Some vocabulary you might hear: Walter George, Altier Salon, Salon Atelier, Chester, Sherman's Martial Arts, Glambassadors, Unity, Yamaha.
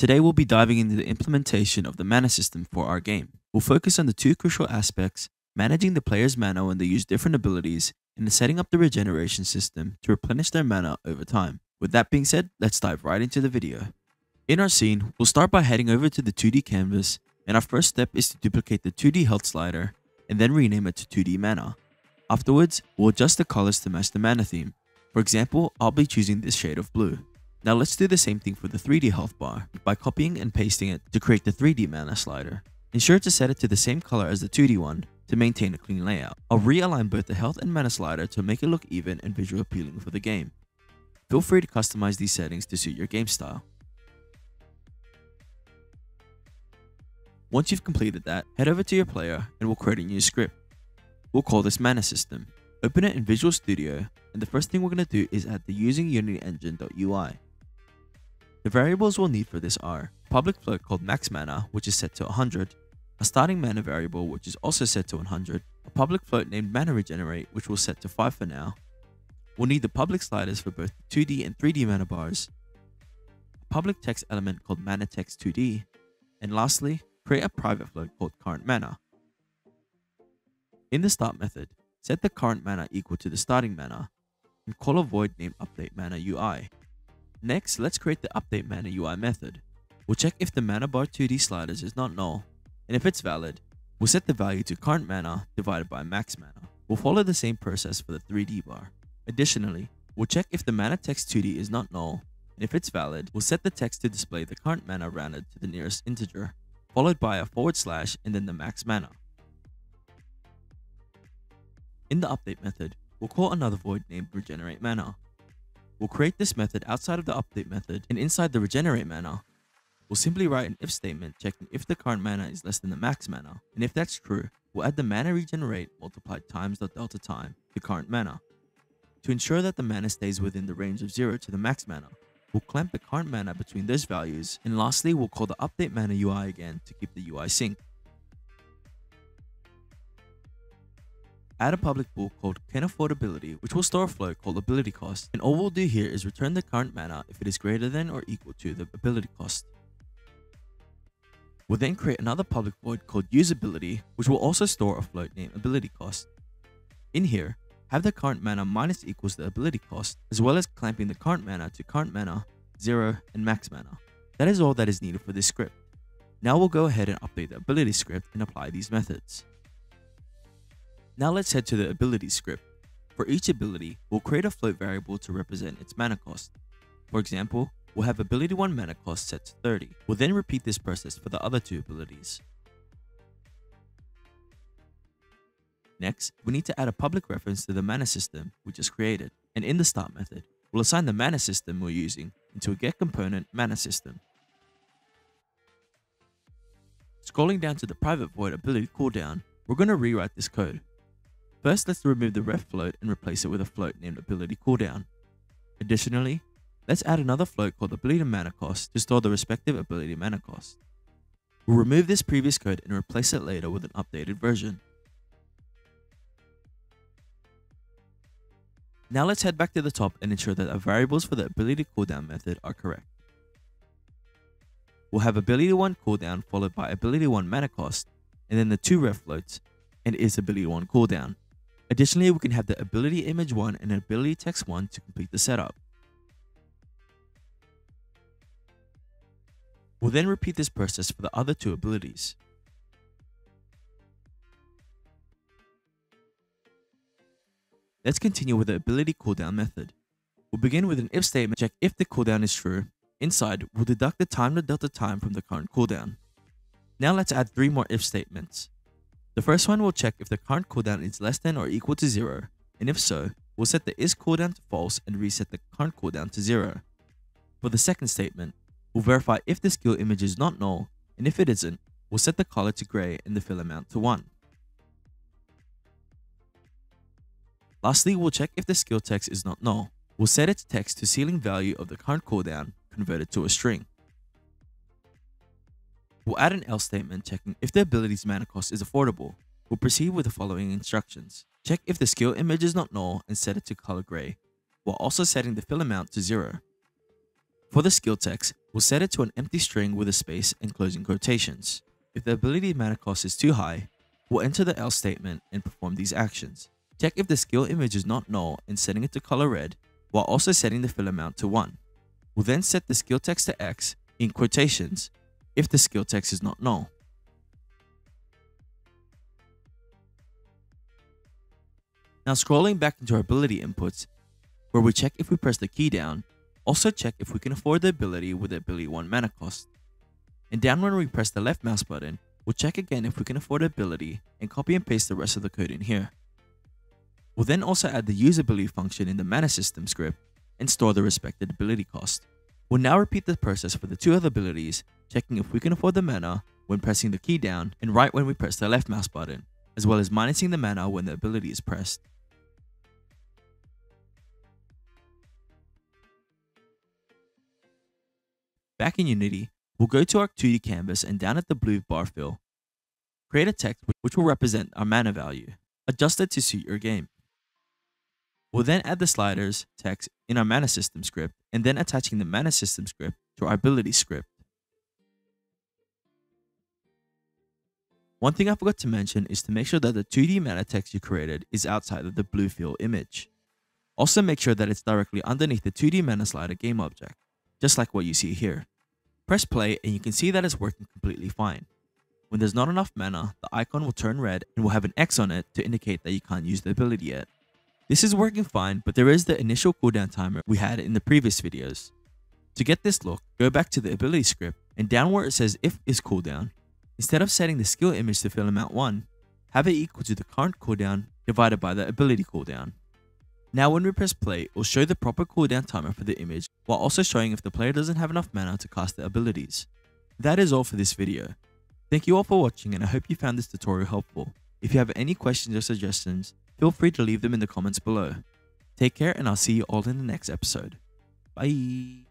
Today we'll be diving into the implementation of the mana system for our game. We'll focus on the two crucial aspects, managing the player's mana when they use different abilities, and setting up the regeneration system to replenish their mana over time. With that being said, let's dive right into the video. In our scene, we'll start by heading over to the 2D canvas, and our first step is to duplicate the 2D health slider, and then rename it to 2D mana. Afterwards, we'll adjust the colors to match the mana theme. For example, I'll be choosing this shade of blue. Now let's do the same thing for the 3D health bar by copying and pasting it to create the 3D mana slider. Ensure to set it to the same color as the 2D one to maintain a clean layout. I'll realign both the health and mana slider to make it look even and visually appealing for the game. Feel free to customize these settings to suit your game style. Once you've completed that, head over to your player and we'll create a new script. We'll call this Mana System. Open it in Visual Studio, and the first thing we're going to do is add the using Unity engine.ui. The variables we'll need for this are a public float called max mana, which is set to 100, a starting mana variable, which is also set to 100, a public float named mana regenerate, which we'll set to 5 for now. We'll need the public sliders for both the 2D and 3D mana bars, a public text element called mana text 2D, and lastly, create a private float called current mana. In the start method, set the current mana equal to the starting mana, and call a void named update mana UI. Next, let's create the update mana UI method. We'll check if the mana bar 2D sliders is not null, and if it's valid, we'll set the value to current mana divided by max mana. We'll follow the same process for the 3D bar. Additionally, we'll check if the mana text 2D is not null, and if it's valid, we'll set the text to display the current mana rounded to the nearest integer, followed by a / and then the max mana. In the update method, we'll call another void named regenerate mana. We'll create this method outside of the update method, and inside the regenerate mana, we'll simply write an if statement checking if the current mana is less than the max mana, and if that's true, we'll add the mana regenerate multiplied times the delta time to current mana. To ensure that the mana stays within the range of 0 to the max mana, we'll clamp the current mana between those values, and lastly we'll call the update mana UI again to keep the UI synced. Add a public bool called canAffordability, which will store a float called ability cost, and all we'll do here is return the current mana if it is greater than or equal to the ability cost. We'll then create another public void called usability, which will also store a float named ability cost. In here, have the current mana minus equals the ability cost, as well as clamping the current mana to current mana, 0, and max mana. That is all that is needed for this script. Now we'll go ahead and update the ability script and apply these methods. Now let's head to the ability script. For each ability, we'll create a float variable to represent its mana cost. For example, we'll have ability 1 mana cost set to 30. We'll then repeat this process for the other two abilities. Next, we need to add a public reference to the mana system we just created. And in the start method, we'll assign the mana system we're using into a get component mana system. Scrolling down to the private void ability cooldown, we're going to rewrite this code. First, let's remove the ref float and replace it with a float named ability cooldown. Additionally, let's add another float called ability mana cost to store the respective ability mana cost. We'll remove this previous code and replace it later with an updated version. Now let's head back to the top and ensure that our variables for the ability cooldown method are correct. We'll have ability 1 cooldown followed by ability 1 mana cost, and then the 2 ref floats, and is ability 1 cooldown. Additionally, we can have the ability image 1 and ability text 1 to complete the setup. We'll then repeat this process for the other two abilities. Let's continue with the ability cooldown method. We'll begin with an if statement, check if the cooldown is true. Inside, we'll deduct the time to delta time from the current cooldown. Now let's add 3 more if statements. The first one will check if the current cooldown is less than or equal to 0, and if so, we'll set the is cooldown to false and reset the current cooldown to 0. For the second statement, we'll verify if the skill image is not null, and if it isn't, we'll set the color to grey and the fill amount to 1. Lastly, we'll check if the skill text is not null. We'll set its text to ceiling value of the current cooldown converted to a string. We'll add an else statement checking if the ability's mana cost is affordable. We'll proceed with the following instructions. Check if the skill image is not null and set it to color grey, while also setting the fill amount to 0. For the skill text, we'll set it to an empty string with a space and closing quotations. If the ability mana cost is too high, we'll enter the else statement and perform these actions. Check if the skill image is not null and setting it to color red, while also setting the fill amount to 1. We'll then set the skill text to X in quotations if the skill text is not null. Now scrolling back into our ability inputs, where we check if we press the key down, also check if we can afford the ability with the ability 1 mana cost. And down when we press the left mouse button, we'll check again if we can afford the ability and copy and paste the rest of the code in here. We'll then also add the usability function in the mana system script and store the respected ability cost. We'll now repeat the process for the two other abilities, checking if we can afford the mana when pressing the key down and right when we press the left mouse button, as well as minusing the mana when the ability is pressed. Back in Unity, we'll go to our 2D canvas and down at the blue bar fill, create a text which will represent our mana value, adjusted to suit your game. We'll then add the sliders text in our mana system script and then attaching the mana system script to our ability script. One thing I forgot to mention is to make sure that the 2D mana text you created is outside of the blue fill image. Also make sure that it's directly underneath the 2D mana slider game object, just like what you see here. Press play and you can see that it's working completely fine. When there's not enough mana, the icon will turn red and will have an X on it to indicate that you can't use the ability yet. This is working fine, but there is the initial cooldown timer we had in the previous videos. To get this look, go back to the ability script and down where it says if is cooldown, instead of setting the skill image to fill amount 1, have it equal to the current cooldown divided by the ability cooldown. Now when we press play, it will show the proper cooldown timer for the image while also showing if the player doesn't have enough mana to cast their abilities. That is all for this video. Thank you all for watching and I hope you found this tutorial helpful. If you have any questions or suggestions, feel free to leave them in the comments below. Take care and I'll see you all in the next episode. Bye!